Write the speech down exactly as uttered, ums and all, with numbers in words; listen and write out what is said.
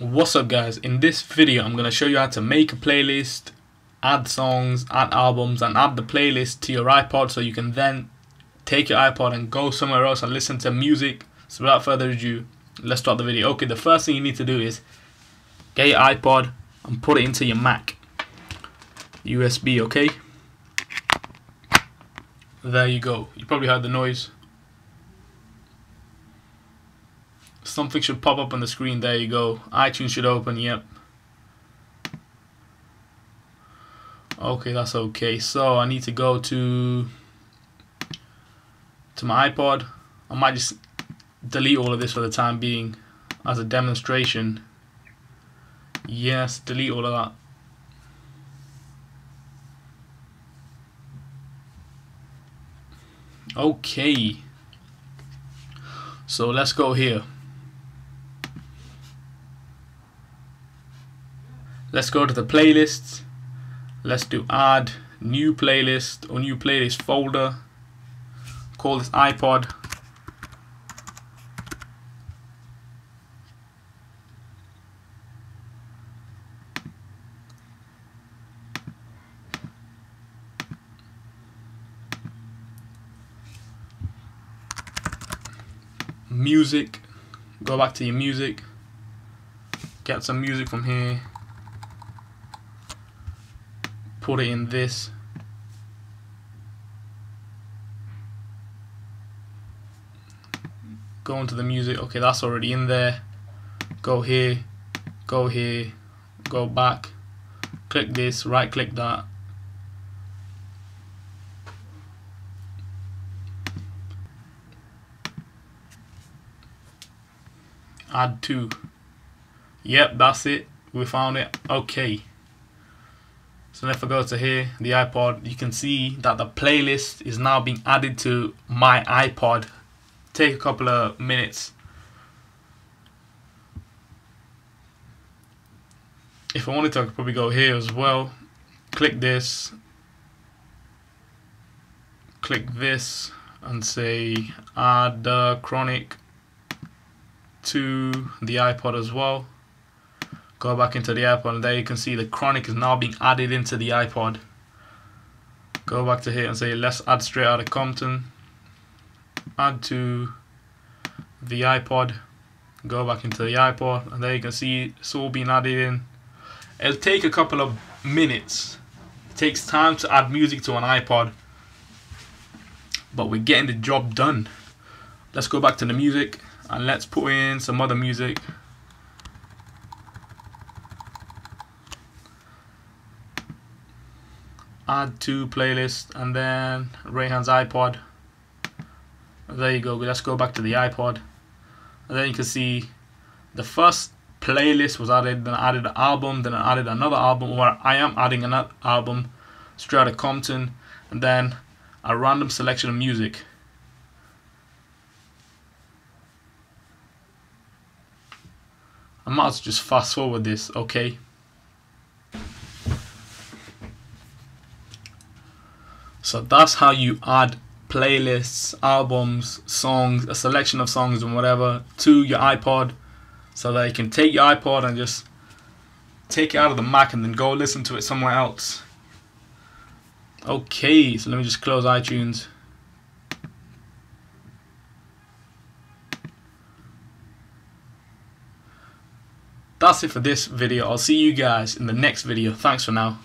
What's up guys, in this video I'm going to show you how to make a playlist, add songs, add albums and add the playlist to your iPod so you can then take your iPod and go somewhere else and listen to music. So without further ado, let's start the video. Okay, the first thing you need to do is get your iPod and put it into your Mac U S B, okay? There you go. You probably heard the noise. Something should pop up on the screen. There you go. iTunes should open. Yep. Okay, that's okay. So I need to go to to my iPod. I might just delete all of this for the time being as a demonstration. Yes, delete all of that. Okay. So let's go here. Let's go to the playlists. Let's do add new playlist or new playlist folder. Call this iPod. Music. Go back to your music. Get some music from here. Put it in this. Go into the music. Okay, that's already in there. Go here. Go here. Go back. Click this. Right click that. Add to. Yep, that's it. We found it. Okay. So if I go to here, the iPod, you can see that the playlist is now being added to my iPod. Take a couple of minutes. If I wanted to, I could probably go here as well. Click this. Click this and say add The Chronic to the iPod as well. Go back into the iPod and there you can see The Chronic is now being added into the iPod. Go back to here and say let's add Straight Outta Compton. Add to the iPod. Go back into the iPod and there you can see it's all being added in. It'll take a couple of minutes. It takes time to add music to an iPod, but we're getting the job done. Let's go back to the music. And let's put in some other music. Add to playlist and then Rayhan's iPod. There you go. Let's go back to the iPod. And then you can see the first playlist was added, then I added an album, then I added another album, or I am adding another album, Straight Outta Compton, and then a random selection of music. I might as well just fast forward this, okay? So that's how you add playlists, albums, songs, a selection of songs and whatever to your iPod, so that you can take your iPod and just take it out of the Mac and then go listen to it somewhere else. Okay, so let me just close iTunes. That's it for this video. I'll see you guys in the next video. Thanks for now.